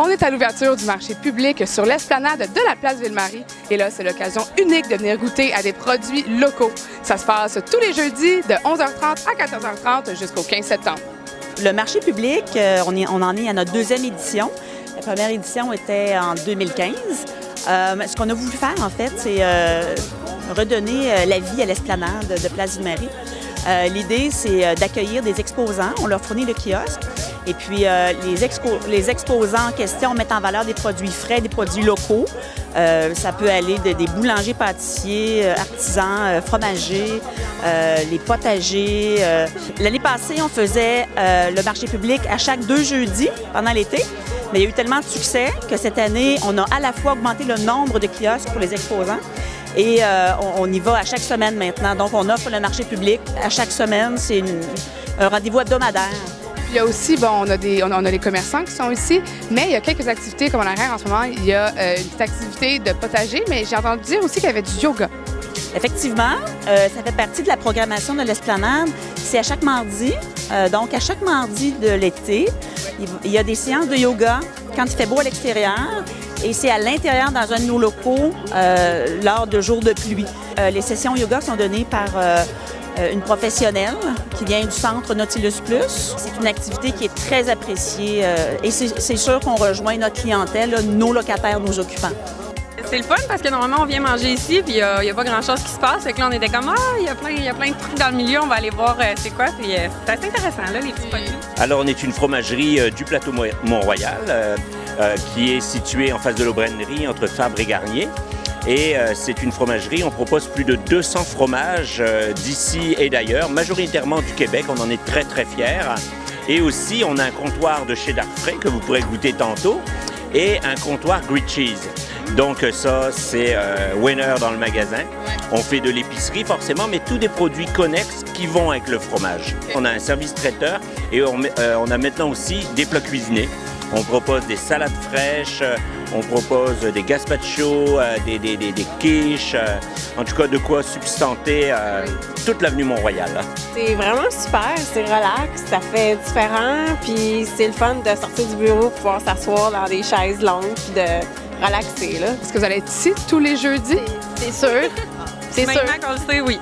On est à l'ouverture du marché public sur l'esplanade de la place Ville-Marie. Et là, c'est l'occasion unique de venir goûter à des produits locaux. Ça se passe tous les jeudis de 11h30 à 14h30 jusqu'au 15 septembre. Le marché public, on en est à notre deuxième édition. La première édition était en 2015. Ce qu'on a voulu faire, en fait, c'est redonner la vie à l'esplanade de Place Ville-Marie. L'idée, c'est d'accueillir des exposants. On leur fournit le kiosque. Et puis, les exposants en question mettent en valeur des produits frais, des produits locaux. Ça peut aller des boulangers, pâtissiers, artisans, fromagers, les potagers. L'année passée, on faisait le marché public à chaque deux jeudis pendant l'été. Mais il y a eu tellement de succès que cette année, on a à la fois augmenté le nombre de kiosques pour les exposants. Et on y va à chaque semaine maintenant. Donc, on offre le marché public à chaque semaine. C'est un rendez-vous hebdomadaire. Puis il y a aussi, bon, on a les commerçants qui sont ici, mais il y a quelques activités comme en arrière en ce moment. Il y a une petite activité de potager, mais j'ai entendu dire aussi qu'il y avait du yoga. Effectivement, ça fait partie de la programmation de l'esplanade. C'est à chaque mardi. Donc, à chaque mardi de l'été, il y a des séances de yoga quand il fait beau à l'extérieur. Et c'est à l'intérieur, dans un de nos locaux, lors de jours de pluie. Les sessions yoga sont données par une professionnelle qui vient du centre Nautilus Plus. C'est une activité qui est très appréciée et c'est sûr qu'on rejoint notre clientèle, nos locataires, nos occupants. C'est le fun parce que normalement, on vient manger ici puis il n'y a pas grand-chose qui se passe. Donc là, on était comme « Ah, il y a plein de trucs dans le milieu, on va aller voir c'est quoi. » C'est assez intéressant, là, les petits produits. Alors, on est une fromagerie du Plateau Mont-Royal qui est située en face de l'Aubrennerie, entre Fabre et Garnier. Et c'est une fromagerie, on propose plus de 200 fromages d'ici et d'ailleurs, majoritairement du Québec, on en est très très fiers. Et aussi, on a un comptoir de cheddar frais que vous pourrez goûter tantôt et un comptoir grilled cheese. Donc ça, c'est winner dans le magasin. On fait de l'épicerie forcément, mais tous des produits connexes qui vont avec le fromage. On a un service traiteur et on a maintenant aussi des plats cuisinés. On propose des salades fraîches, on propose des gazpachos, des quiches, en tout cas de quoi substanter toute l'avenue Mont-Royal. C'est vraiment super, c'est relax, ça fait différent, puis c'est le fun de sortir du bureau pour pouvoir s'asseoir dans des chaises longues, puis de relaxer. Est-ce que vous allez être ici tous les jeudis? C'est sûr, c'est sûr. Maintenant qu'on le sait, oui.